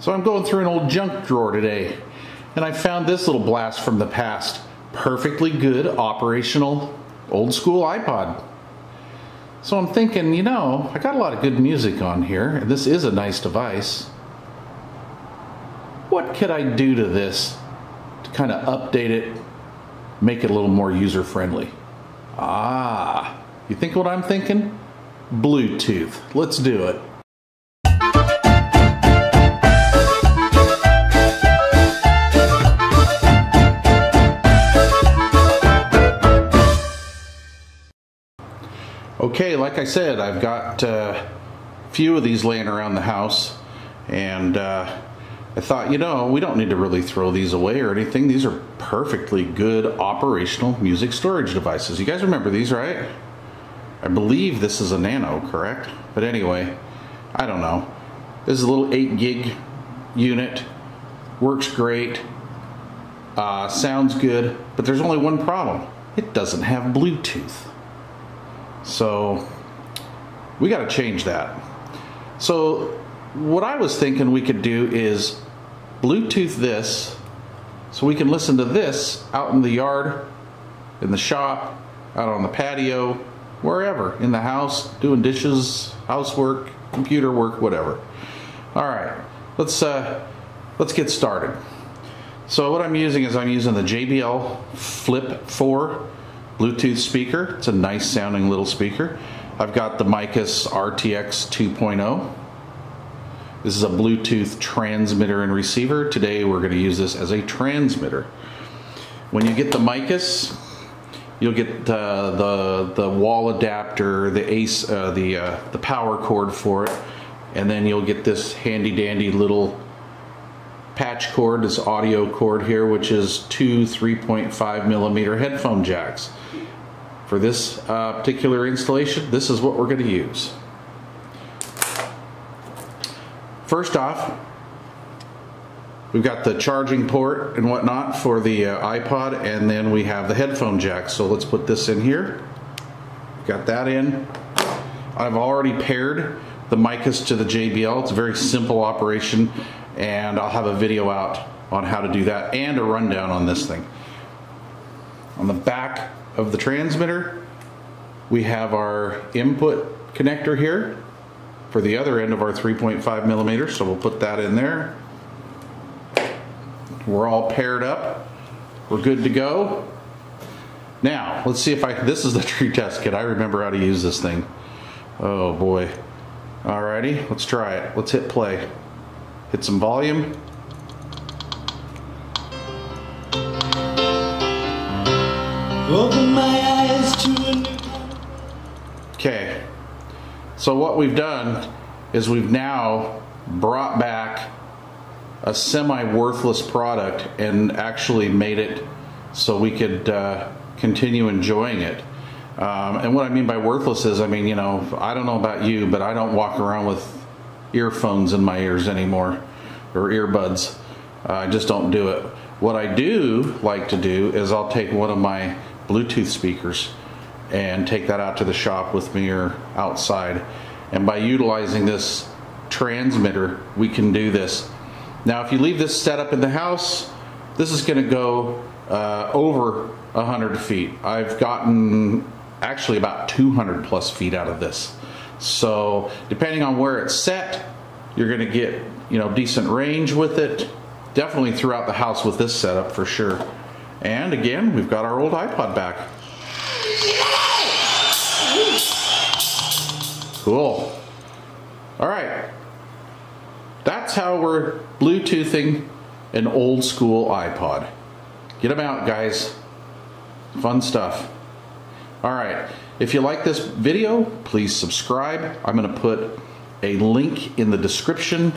So I'm going through an old junk drawer today, and I found this little blast from the past. Perfectly good, operational, old school iPod. So I'm thinking, you know, I got a lot of good music on here, and this is a nice device. What could I do to this to kind of update it, make it a little more user-friendly? Ah, you think what I'm thinking? Bluetooth. Let's do it. Okay, like I said, I've got a few of these laying around the house, and I thought, you know, we don't need to really throw these away or anything. These are perfectly good operational music storage devices. You guys remember these, right? I believe this is a Nano, correct? But anyway, I don't know. This is a little 8 gig unit. Works great. Sounds good, but there's only one problem. It doesn't have Bluetooth. So we got to change that. So what I was thinking we could do is Bluetooth this, so we can listen to this out in the yard, in the shop, out on the patio, wherever, in the house, doing dishes, housework, computer work, whatever. All right, let's get started. So what I'm using is the JBL Flip 4 Bluetooth speaker. It's a nice sounding little speaker. I've got the Miccus RTX 2.0. This is a Bluetooth transmitter and receiver. Today we're going to use this as a transmitter. When you get the Miccus, you'll get the wall adapter, the power cord for it, and then you'll get this handy dandy little patch cord, this audio cord here, which is two 3.5mm headphone jacks. For this particular installation, this is what we're going to use. First off, we've got the charging port and whatnot for the iPod, and then we have the headphone jack. So let's put this in here. Got that in. I've already paired the Miccus to the JBL. It's a very simple operation, and I'll have a video out on how to do that and a rundown on this thing. On the back of the transmitter, we have our input connector here for the other end of our 3.5mm, so we'll put that in there. We're all paired up. We're good to go. Now, let's see if this is the true test kit. I remember how to use this thing. Oh boy. Alrighty, let's try it. Let's hit play. Hit some volume. Open my eyes to a new. Okay, so what we've done is we've now brought back a semi-worthless product and actually made it so we could continue enjoying it. And what I mean by worthless is, you know, I don't know about you, but I don't walk around with earphones in my ears anymore, or earbuds. I just don't do it. What I do like to do is I'll take one of my Bluetooth speakers and take that out to the shop with me or outside. And by utilizing this transmitter, we can do this. Now, if you leave this set up in the house, this is going to go over 100 feet. I've gotten actually about 200 plus feet out of this. So depending on where it's set, you're going to get, you know, decent range with it. Definitely throughout the house with this setup for sure. And again, we've got our old iPod back. Cool. All right. That's how we're Bluetoothing an old school iPod. Get them out, guys. Fun stuff. All right. If you like this video, please subscribe. I'm going to put a link in the description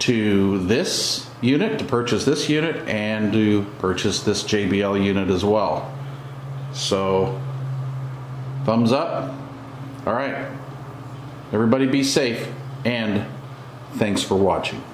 to this unit, to purchase this unit, and to purchase this JBL unit as well. So, thumbs up. All right. Everybody be safe, and thanks for watching.